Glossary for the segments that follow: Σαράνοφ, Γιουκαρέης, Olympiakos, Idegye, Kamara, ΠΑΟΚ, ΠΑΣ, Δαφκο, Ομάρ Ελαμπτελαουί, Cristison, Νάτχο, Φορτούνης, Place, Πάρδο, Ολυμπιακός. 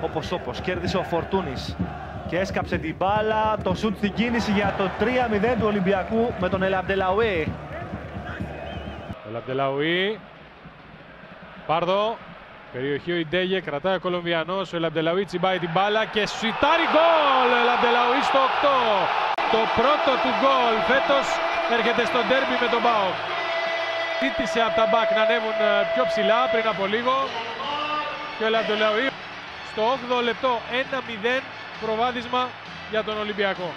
Όπως κέρδισε ο Φορτούνης και έσκαψε την μπάλα, το σουτ στην κίνηση για το 3-0 του Ολυμπιακού με τον Ελαμπτελαουί. Ελαμπτελαουί, Πάρδο, περιοχή ο Ιντέγε, κρατάει ο Κολομβιανός, ο Ελαμπτελαουί τσιμπάει την μπάλα και σουτάρει γκολ! Ο Ελαμπτελαουί στο 8, το πρώτο του γκολ φέτος, έρχεται στο ντέρμπι με τον ΠΑΟΚ. Ζήτησε από τα μπακ να ανέβουν πιο ψηλά πριν από λίγο και ο Ελαμπτελαουί. Το 8ο λεπτό, 1-0 προβάδισμα για τον Ολυμπιακό.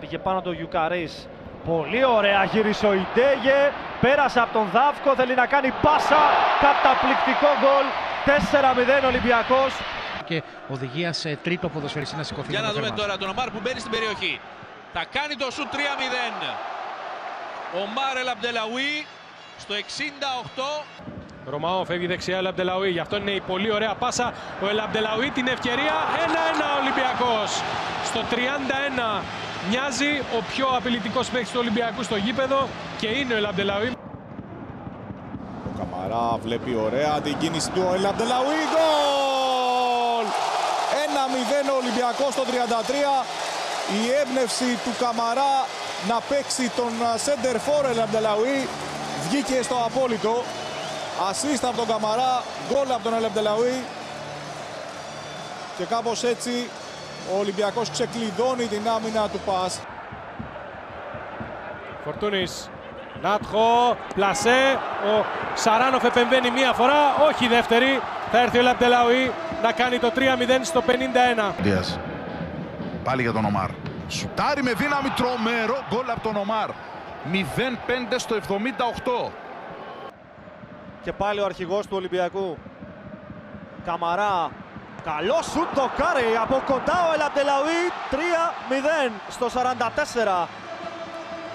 Πήγε πάνω το Γιουκαρέης. Πολύ ωραία γύρισε ο Ιντέγε. Πέρασε από τον Δαφκο, θέλει να κάνει πάσα. Καταπληκτικό γκολ. 4-0 Ολυμπιακός. Και οδηγία σε τρίτο ποδοσφαιριστή να σηκωθεί. Για να δούμε τώρα τον Ομάρ που μπαίνει στην περιοχή. Θα κάνει το σουτ 3-0. Ομάρ Ελαμπτελαουί στο 68. Ρωμαό φεύγει δεξιά, ο Ελαμπτελαουί, γι' αυτό είναι η πολύ ωραία πάσα, ο Ελαμπτελαουί την ευκαιρία, 1-1 Ολυμπιακός. Στο 31 μοιάζει ο πιο απειλητικός παίκτης του Ολυμπιακού στο γήπεδο και είναι ο Ελαμπτελαουί. Ο Καμαρά βλέπει ωραία την κίνηση του, ο Ελαμπτελαουί, γκολ! 1-0 ο Ολυμπιακός στο 33, η έμπνευση του Καμαρά να παίξει τον σέντερφορ Ελαμπτελαουί βγήκε στο απόλυτο. Ασίστα από τον Καμαρά, γκολ από τον Ελαμπτελαουί και κάπως έτσι ο Ολυμπιακός ξεκλειδώνει την άμυνα του ΠΑΣ. Φορτούνης, Νάτχο, Πλασέ, ο Σαράνοφ επεμβαίνει μία φορά, όχι δεύτερη. Θα έρθει ο Ελαμπτελαουί να κάνει το 3-0 στο 51. Δίας, πάλι για τον Ομάρ. Σουτάρει με δύναμη, τρομερό γκολ από τον Ομάρ. 0-5 στο 78. Και πάλι ο αρχηγός του Ολυμπιακού, Καμαρά, καλό σουτ, δοκάρει από κοντά ο Ελαμπτελαουί, 3-0 στο 44.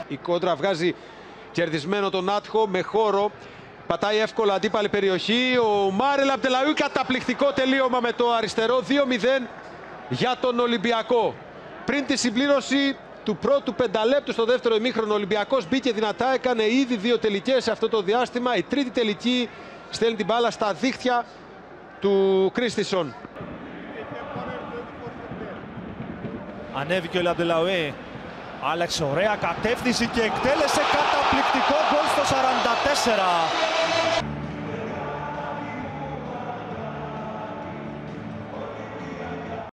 Η κόντρα βγάζει κερδισμένο τον Νάτχο με χώρο, πατάει εύκολα αντίπαλη περιοχή, ο Μάρ Ελαμπτελαουί, καταπληκτικό τελείωμα με το αριστερό, 2-0 για τον Ολυμπιακό. Πριν τη συμπλήρωση του πρώτου πενταλέπτου στο δεύτερο ημίχρονο, ο Ολυμπιακός μπήκε δυνατά, έκανε ήδη δύο τελικές σε αυτό το διάστημα. Η τρίτη τελική στέλνει την μπάλα στα δίχτυα του Κρίστισον. Ανέβηκε ο Ελαμπτελαουί, άλλαξε ωραία κατεύθυνση και εκτέλεσε καταπληκτικό γκολ στο 44.